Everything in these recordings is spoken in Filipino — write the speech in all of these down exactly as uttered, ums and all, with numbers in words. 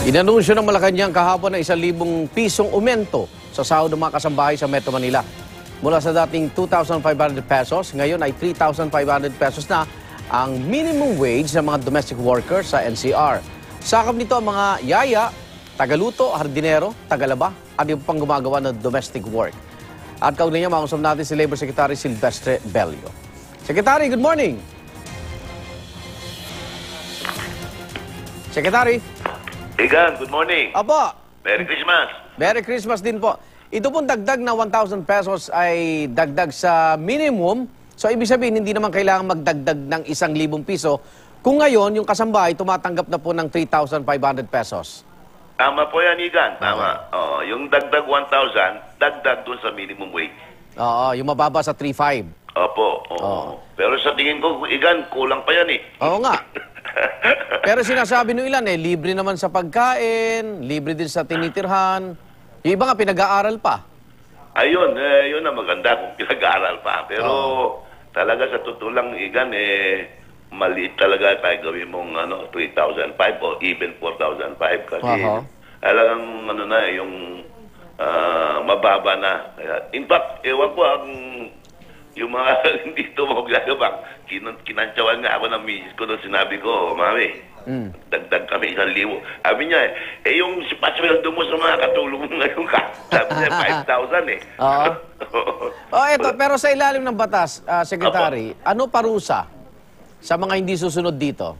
Inanunsyo ng Malacanang kahapon na isang libong pisong aumento sa sahod ng mga kasambahay sa Metro Manila. Mula sa dating two thousand five hundred pesos, ngayon ay three thousand five hundred pesos na ang minimum wage ng mga domestic workers sa N C R. Sakop nito ang mga yaya, tagaluto, hardinero, tagalaba at yung pang gumagawa ng domestic work. At kaugnay niya, makausap natin si Labor Secretary Silvestre Bello. Secretary, good morning! Secretary! Igan, good morning. Apo. Merry Christmas. Merry Christmas din po. Ito pong dagdag na one thousand pesos ay dagdag sa minimum. So, ibig sabihin, hindi naman kailangan magdagdag ng one thousand piso. Kung ngayon, yung kasambahay, tumatanggap na po ng three thousand five hundred pesos. Tama po yan, Igan. Tama. Okay. Oh, yung dagdag one thousand, dagdag doon sa minimum wage. Oo, yung mababa sa three thousand five hundred. Opo. Oh. Oh. Pero sa tingin ko, Igan, kulang pa yan eh. Oo nga. Pero sinasabi nung ilan eh, libre naman sa pagkain, libre din sa tinitirhan. Yung iba nga, pinag-aaral pa. Ayun, eh, yun ang maganda kung pinag-aaral pa. Pero oh, talaga sa totoo lang, Igan, eh, maliit talaga tayo gawin mong ano, three thousand five hundred o even four thousand five hundred. Kasi uh-huh, talagang ano na, yung uh, mababa na. In fact, ewan ko ang... Yung mga hindi ito magagabang, kin kinantsawan nga ako ng misis ko nung sinabi ko, mami, mm, dagdag kami isang libo. Sabi niya, eh, yung pasweldo mo sa mga katulong mo ngayon ka, sabi niya, five thousand eh. Oo. Oh, eto, pero sa ilalim ng batas, uh, Secretary, Apo, ano parusa sa mga hindi susunod dito?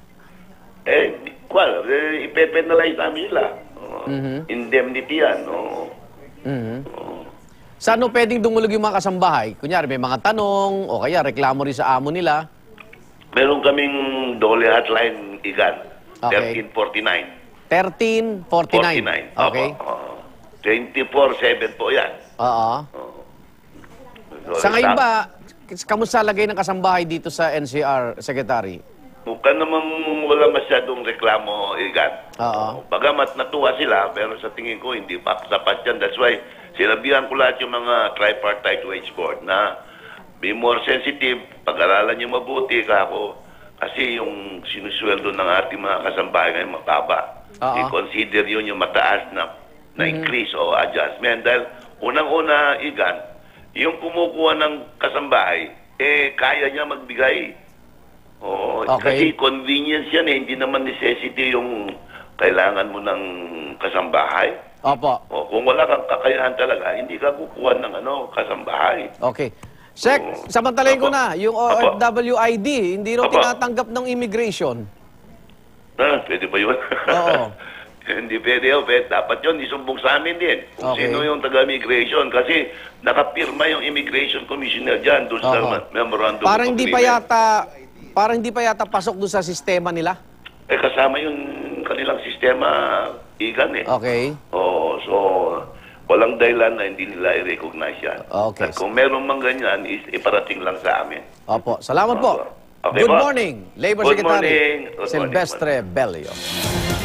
Eh, well, eh, ipepenalize namin sila. Uh, mm -hmm. Indemnity yan, no? Mm -hmm. uh, Saan no pwedeng dumulog yung mga kasambahay? Kunyari, may mga tanong o kaya reklamo rin sa amo nila. Meron kaming dole hotline, Igan. Okay. thirteen forty-nine. thirteen forty-nine. forty-nine. Okay. twenty-four seven po yan. Oo. So, sa ngayon ba, kamusta lagay ng kasambahay dito sa N C R, Secretary? Mukha namang wala masyadong reklamo, Igan. Oo. Bagamat natuwa sila, pero sa tingin ko, hindi pa sapat yan. That's why, sinabihan ko lahat yung mga tripartite wage board na be more sensitive, pag-aralan nyo mabuti kako. Kasi yung sinusweldo ng ating mga kasambahay ngayon mababa. Uh-huh. I-consider yun yung mataas na, na increase mm-hmm, o adjustment. Dahil unang-una, Igan, yung kumukuha ng kasambahay, eh kaya niya magbigay. Oo, okay. Kasi convenience yan eh, hindi naman necessity yung kailangan mo ng kasambahay. Opo. O, kung wala kang kakayahan talaga, hindi ka kukuha ng ano, kasambahay. Okay. Sec, so, samantalain ko na, yung O F W I D, hindi rin tinatanggap ng immigration. Ah, pwede ba yun? Oo. Hindi pwede yun. Dapat yun, isumbong sa amin din. Kung okay, sino yung taga-immigration. Kasi nakapirma yung immigration commissioner dyan doon sa memorandum. Parang hindi pa yata, parang hindi pa yata pasok doon sa sistema nila? Eh, kasama yung kanilang sistema... Igan eh. Okay. Oo, so walang dahilan na hindi nila i-recognize yan. Okay. At kung meron mang ganyan, iparating lang sa amin. Opo. Salamat Opo. po. Okay, Good po. morning, Labor Good Secretary morning. Good Silvestre morning. Bello.